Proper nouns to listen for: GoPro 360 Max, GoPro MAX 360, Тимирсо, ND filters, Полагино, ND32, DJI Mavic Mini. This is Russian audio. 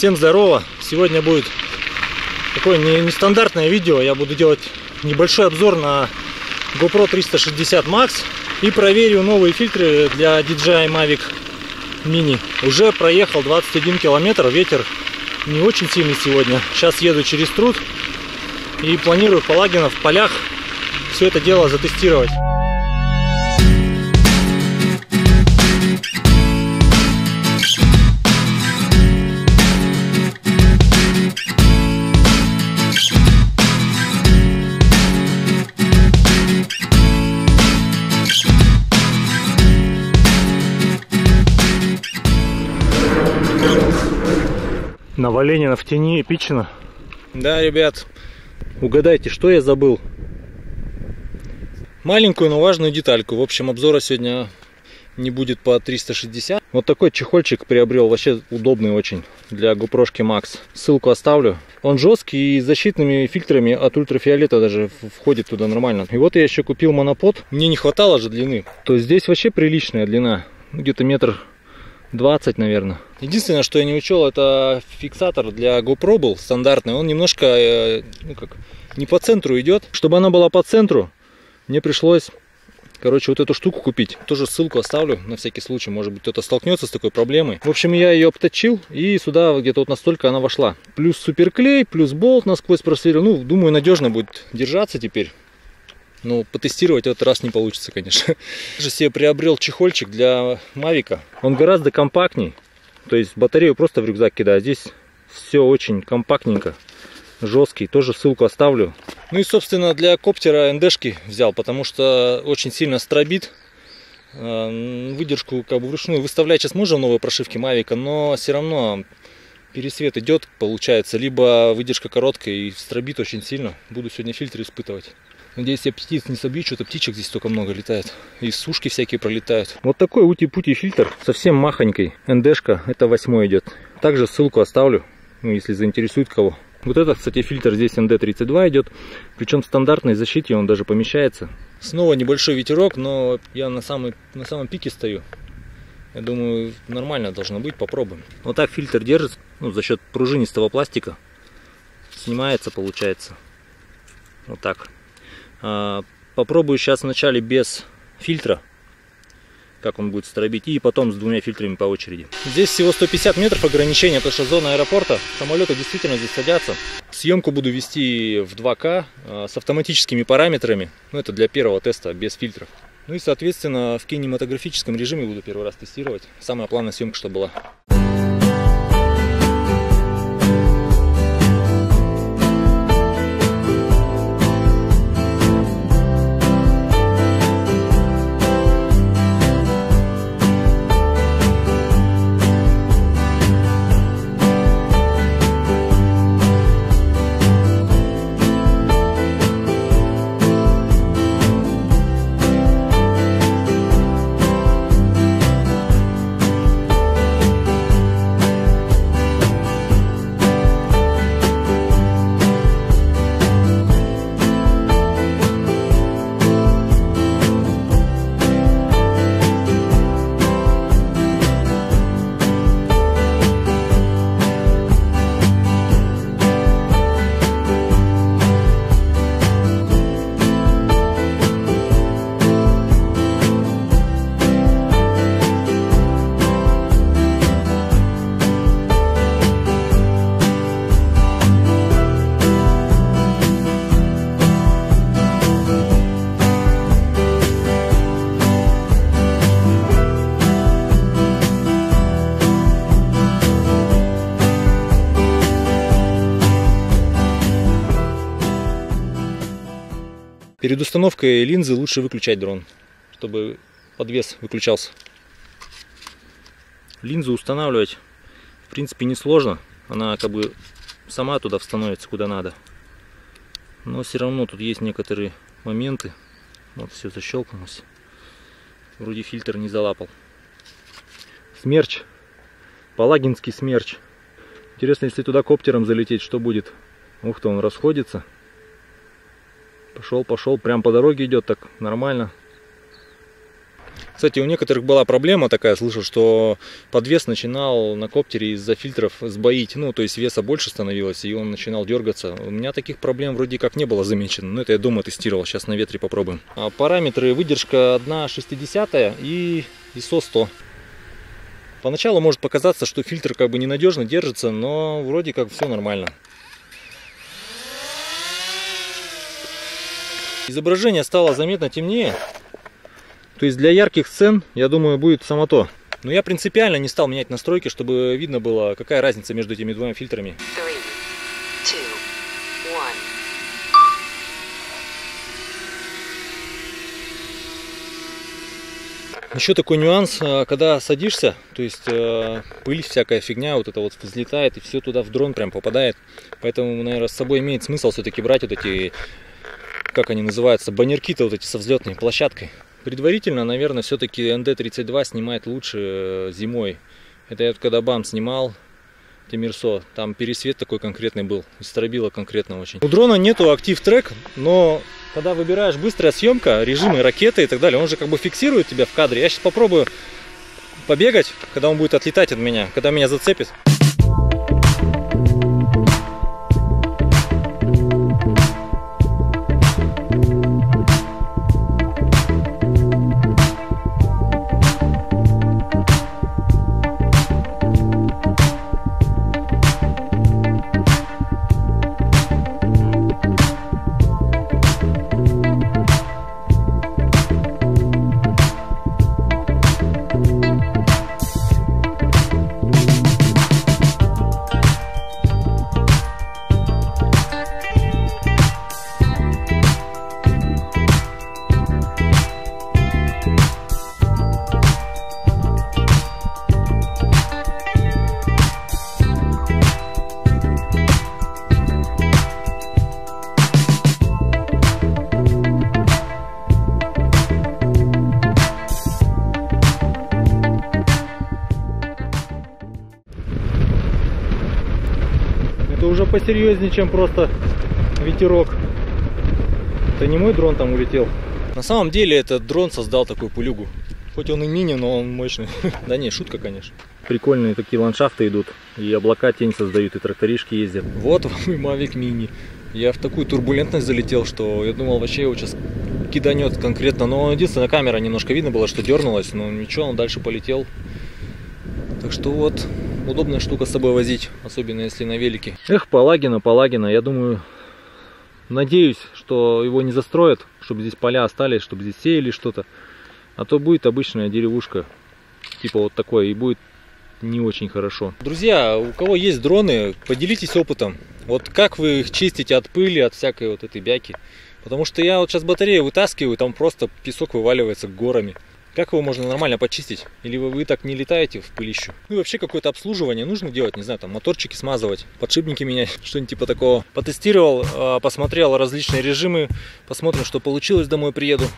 Всем здорово! Сегодня будет такое нестандартное видео. Я буду делать небольшой обзор на GoPro 360 Max и проверю новые фильтры для DJI Mavic Mini. Уже проехал 21 километр, ветер не очень сильный сегодня. Сейчас еду через труд и планирую в Полагино, в полях все это дело затестировать. На Валенина в тени эпично. Да, ребят, угадайте, что я забыл. Маленькую, но важную детальку. В общем, обзора сегодня не будет по 360. Вот такой чехольчик приобрел, вообще удобный очень, для GoPro Max. Ссылку оставлю. Он жесткий и с защитными фильтрами от ультрафиолета даже входит туда нормально. И вот я еще купил монопод. Мне не хватало же длины. То есть здесь вообще приличная длина. Где-то 1,20 метра, наверное. Единственное, что я не учел, это фиксатор для GoPro был стандартный. Он немножко, ну как, не по центру идет. Чтобы она была по центру, мне пришлось, короче, вот эту штуку купить. Тоже ссылку оставлю на всякий случай. Может быть, кто-то столкнется с такой проблемой. В общем, я ее обточил, и сюда где-то вот настолько она вошла. Плюс суперклей, плюс болт насквозь просверил. Ну, думаю, надежно будет держаться теперь. Но потестировать в этот раз не получится, конечно. Я же себе приобрел чехольчик для Мавика. Он гораздо компактней. То есть батарею просто в рюкзак кидаю. Здесь все очень компактненько. Жесткий. Тоже ссылку оставлю. Ну и, собственно, для коптера НДшки взял, потому что очень сильно стробит. Выдержку как бы вручную выставлять сейчас можно в новой прошивке Мавика, но все равно пересвет идет, получается. Либо выдержка короткая и стробит очень сильно. Буду сегодня фильтры испытывать. Надеюсь, я птиц не собью, что-то птичек здесь только много летает. И сушки всякие пролетают. Вот такой ути-пути фильтр, совсем махонький. НДшка, это 8 идет. Также ссылку оставлю, ну, если заинтересует кого. Вот этот, кстати, фильтр здесь ND32 идет. Причем в стандартной защите он даже помещается. Снова небольшой ветерок, но я на самом пике стою. Я думаю, нормально должно быть, попробуем. Вот так фильтр держится, ну, за счет пружинистого пластика. Снимается, получается. Вот так. Попробую сейчас вначале без фильтра, как он будет стробить, и потом с двумя фильтрами по очереди. Здесь всего 150 метров ограничения, потому что зона аэропорта, самолеты действительно здесь садятся. Съемку буду вести в 2К с автоматическими параметрами, ну это для первого теста без фильтров. Ну и соответственно в кинематографическом режиме буду первый раз тестировать, самая плавная съемка что была. Перед установкой линзы лучше выключать дрон, чтобы подвес выключался. Линзу устанавливать, в принципе, несложно. Она как бы сама туда встановится, куда надо. Но все равно тут есть некоторые моменты. Вот все защелкнулось. Вроде фильтр не залапал. Смерч. Полагинский смерч. Интересно, если туда коптером залететь, что будет? Ух ты, он расходится. Пошел, пошел, прям по дороге идет, так нормально. Кстати, у некоторых была проблема такая, слышал, что подвес начинал на коптере из-за фильтров сбоить. Ну, то есть веса больше становилось, и он начинал дергаться. У меня таких проблем вроде как не было замечено. Но это я дома тестировал, сейчас на ветре попробуем. А параметры: выдержка 1,60 и ISO 100. Поначалу может показаться, что фильтр как бы ненадежно держится, но вроде как все нормально. Изображение стало заметно темнее. То есть для ярких сцен, я думаю, будет само то. Но я принципиально не стал менять настройки, чтобы видно было, какая разница между этими двумя фильтрами. 3, 2, 1. Еще такой нюанс, когда садишься, то есть пыль, всякая фигня, вот это вот взлетает и все туда в дрон прям попадает. Поэтому, наверное, с собой имеет смысл все-таки брать вот эти, как они называются, баннерки-то вот эти со взлетной площадкой. Предварительно, наверное, все-таки ND32 снимает лучше зимой. Это я когда бам снимал Тимирсо, там пересвет такой конкретный был, стробило конкретно очень. У дрона нету актив-трек, но когда выбираешь быстрая съемка, режимы, ракеты и так далее, он же как бы фиксирует тебя в кадре. Я сейчас попробую побегать, когда он будет отлетать от меня, когда меня зацепит. Посерьезнее, чем просто ветерок. Это не мой дрон там улетел. На самом деле этот дрон создал такую пулюгу. Хоть он и мини, но он мощный. Да не, шутка, конечно. Прикольные такие ландшафты идут. И облака тень создают, и тракторишки ездят. Вот вам и Mavic Mini. Я в такую турбулентность залетел, что я думал, вообще его сейчас киданет конкретно. Но единственная камера, немножко видно было, что дернулась. Но ничего, он дальше полетел. Так что вот... Удобная штука с собой возить, особенно если на велике. Эх, Полагино. Я думаю, надеюсь, что его не застроят, чтобы здесь поля остались, чтобы здесь сеяли что-то. А то будет обычная деревушка, типа вот такой, и будет не очень хорошо. Друзья, у кого есть дроны, поделитесь опытом. Вот как вы их чистите от пыли, от всякой вот этой бяки. Потому что я вот сейчас батарею вытаскиваю, там просто песок вываливается горами. Как его можно нормально почистить? Или вы так не летаете в пылищу? Ну и вообще какое-то обслуживание нужно делать, не знаю, там моторчики смазывать, подшипники менять, что-нибудь типа такого. Потестировал, посмотрел различные режимы, посмотрим, что получилось, домой приеду.